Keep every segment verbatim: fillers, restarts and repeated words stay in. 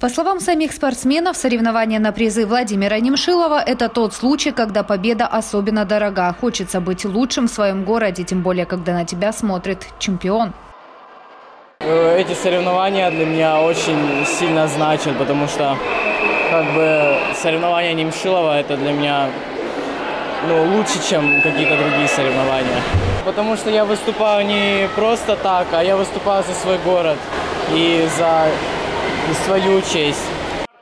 По словам самих спортсменов, соревнования на призы Владимира Немшилова – это тот случай, когда победа особенно дорога. Хочется быть лучшим в своем городе, тем более, когда на тебя смотрит чемпион. Эти соревнования для меня очень сильно значат, потому что как бы соревнования Немшилова – это для меня ну, лучше, чем какие-то другие соревнования. Потому что я выступаю не просто так, а я выступаю за свой город и за... и свою честь.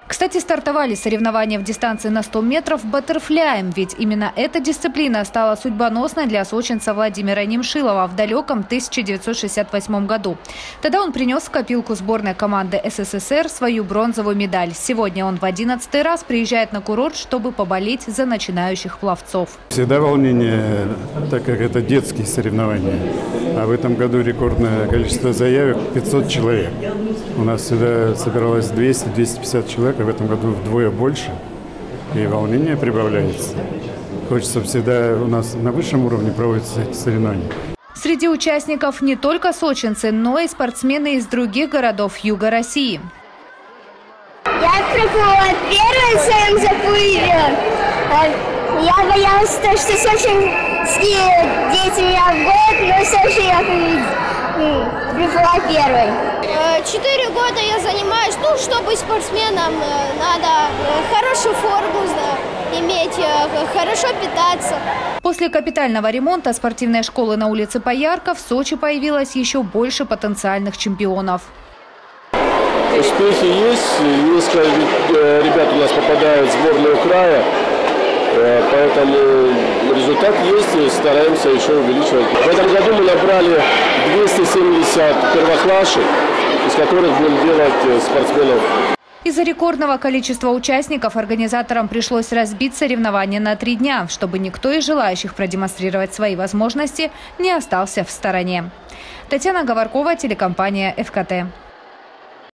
Кстати, стартовали соревнования в дистанции на сто метров баттерфляем, ведь именно эта дисциплина стала судьбоносной для сочинца Владимира Немшилова в далеком тысяча девятьсот шестьдесят восьмом году. Тогда он принес в копилку сборной команды СССР свою бронзовую медаль. Сегодня он в одиннадцатый раз приезжает на курорт, чтобы поболеть за начинающих пловцов. Всегда волнение, так как это детские соревнования. А в этом году рекордное количество заявок – пятьсот человек. У нас всегда собиралось двести — двести пятьдесят человек, а в этом году вдвое больше, и волнение прибавляется. Хочется всегда, у нас на высшем уровне проводятся эти соревнования. Среди участников не только сочинцы, но и спортсмены из других городов юга России. Я приплыла первой в своем заплыве. Я боялась, что сочинские дети меня обгонят, но все же я приплыла первой. Четыре года я занимаюсь, ну, чтобы спортсменам надо хорошую форму иметь, хорошо питаться. После капитального ремонта спортивной школы на улице Поярка в Сочи появилось еще больше потенциальных чемпионов. Успехи есть. Несколько ребят у нас попадают в сборную края, поэтому результат есть и стараемся еще увеличивать. В этом году мы набрали двести семьдесят первоклашек, из которых будем делать спортсменов. Из-за рекордного количества участников организаторам пришлось разбить соревнования на три дня, чтобы никто из желающих продемонстрировать свои возможности не остался в стороне. Татьяна Говоркова, телекомпания ФКТ.